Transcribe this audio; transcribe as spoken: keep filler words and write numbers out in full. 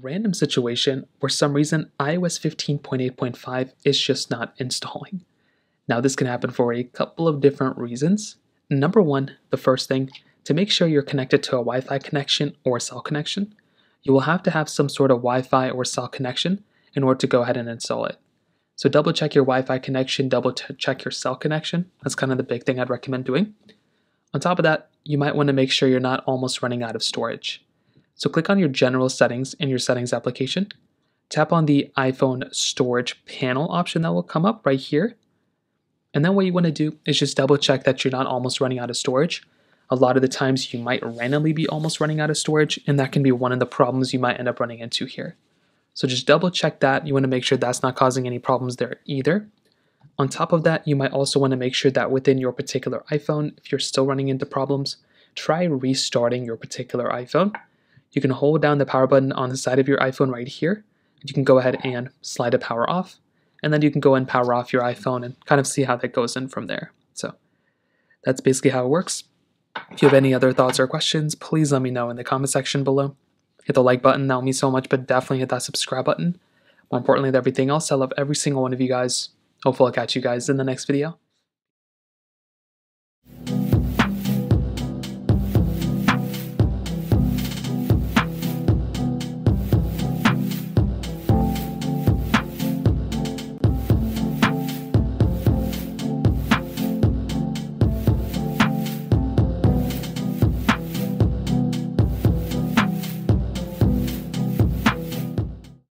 random situation where for some reason i O S fifteen point eight point five is just not installing. Now this can happen for a couple of different reasons. Number one, the first thing, to make sure you're connected to a Wi-Fi connection or a cell connection, you will have to have some sort of Wi-Fi or cell connection in order to go ahead and install it. So double check your Wi-Fi connection, double check your cell connection. That's kind of the big thing I'd recommend doing. On top of that, you might want to make sure you're not almost running out of storage. So click on your general settings in your settings application, tap on the iPhone storage panel option that will come up right here. And then what you want to do is just double check that you're not almost running out of storage. A lot of the times you might randomly be almost running out of storage, and that can be one of the problems you might end up running into here. So just double check that. You want to make sure that's not causing any problems there either. On top of that, you might also want to make sure that within your particular iPhone, if you're still running into problems, try restarting your particular iPhone. You can hold down the power button on the side of your iPhone right here. You can go ahead and slide the power off, and then you can go and power off your iPhone and kind of see how that goes in from there. So that's basically how it works. If you have any other thoughts or questions, please let me know in the comment section below. Hit the like button, that will mean so much, but definitely hit that subscribe button. More importantly than everything else, I love every single one of you guys. Hopefully I'll catch you guys in the next video.